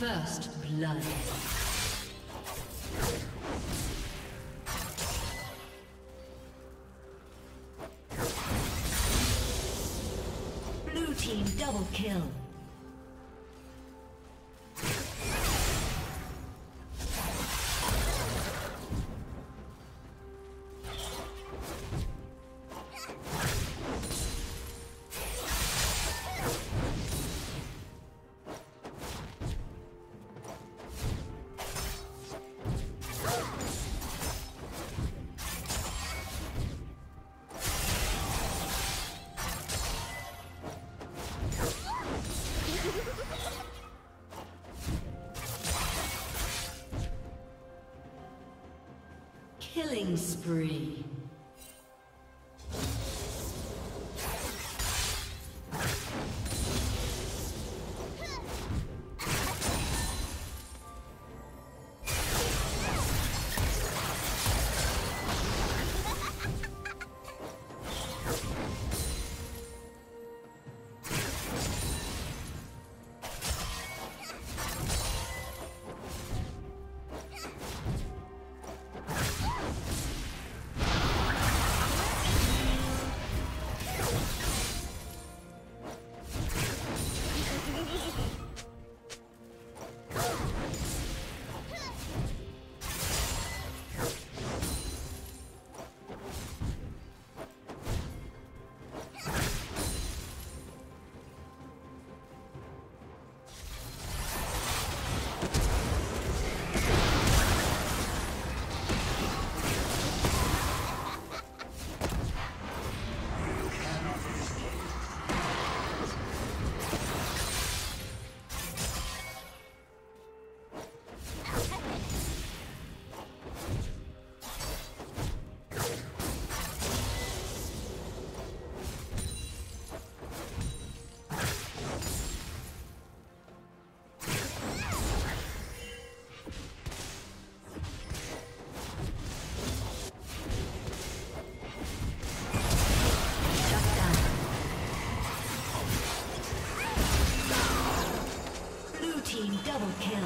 First blood. Blue team double kill. Killing spree. Double kill.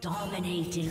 Dominating.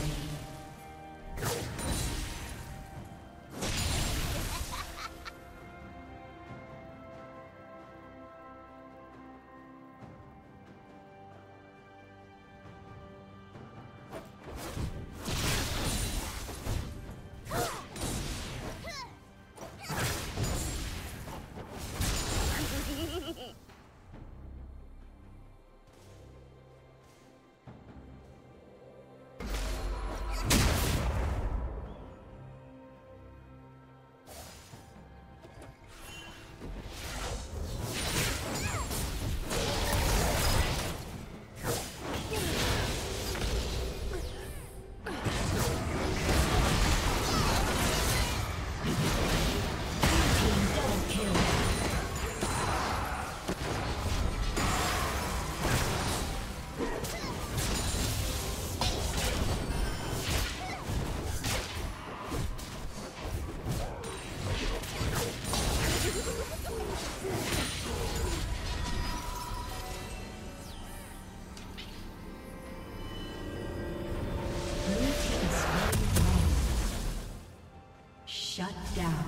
Shut down.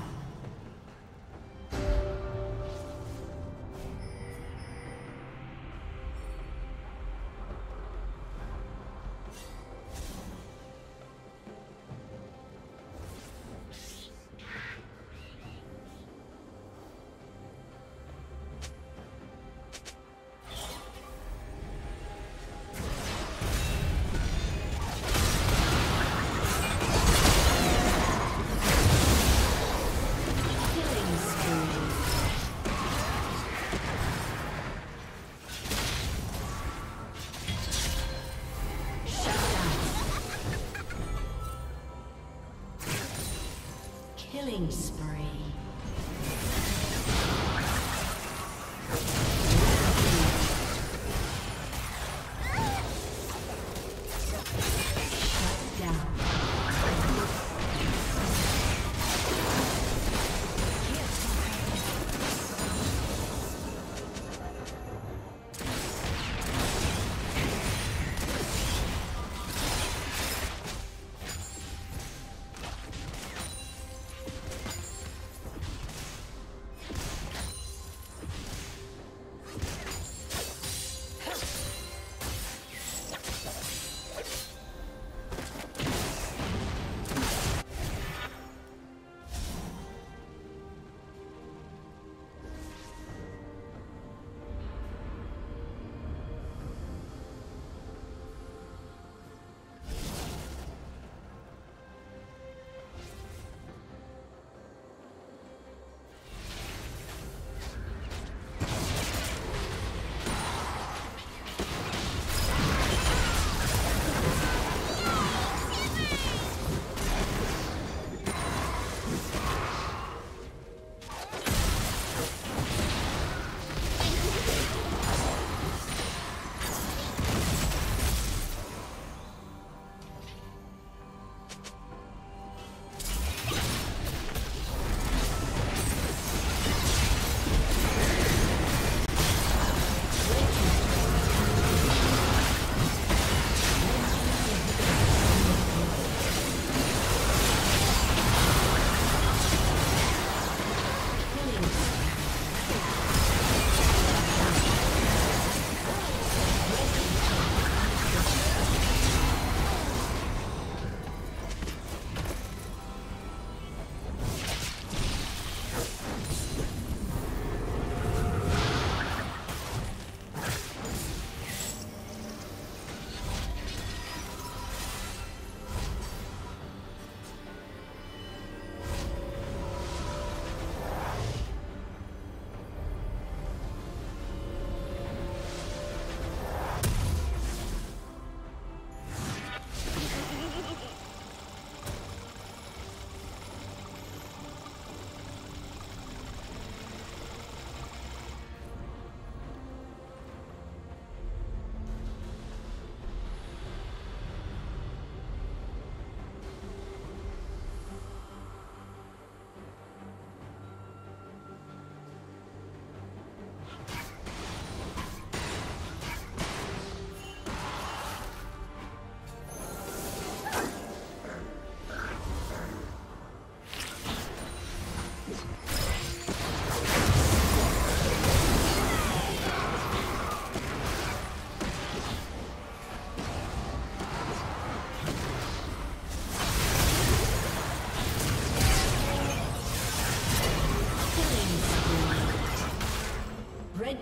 Red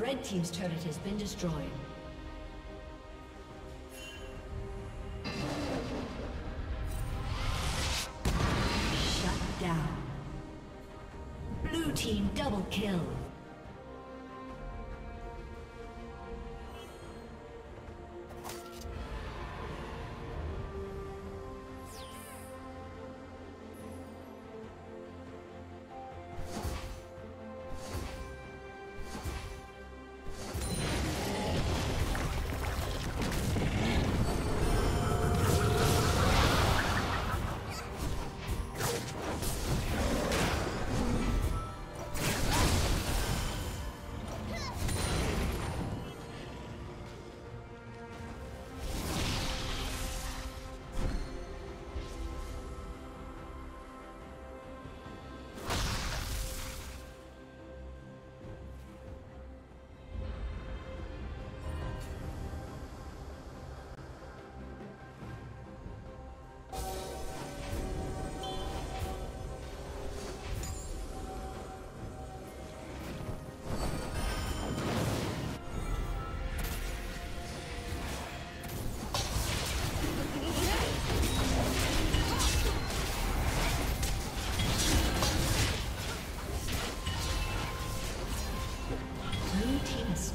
Red team's turret has been destroyed. Shut down. Blue team double kill.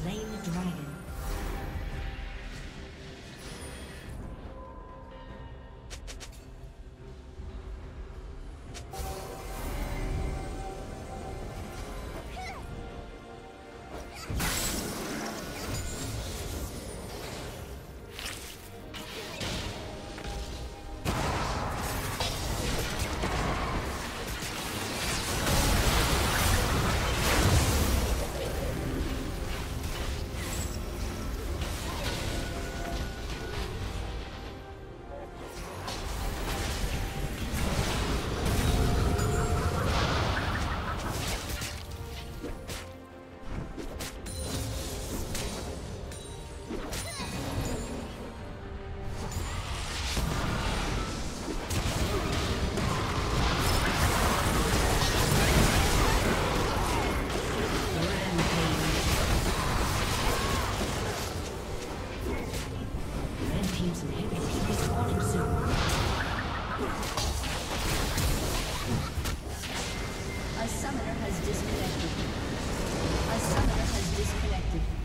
slain the dragon. A summoner has disconnected.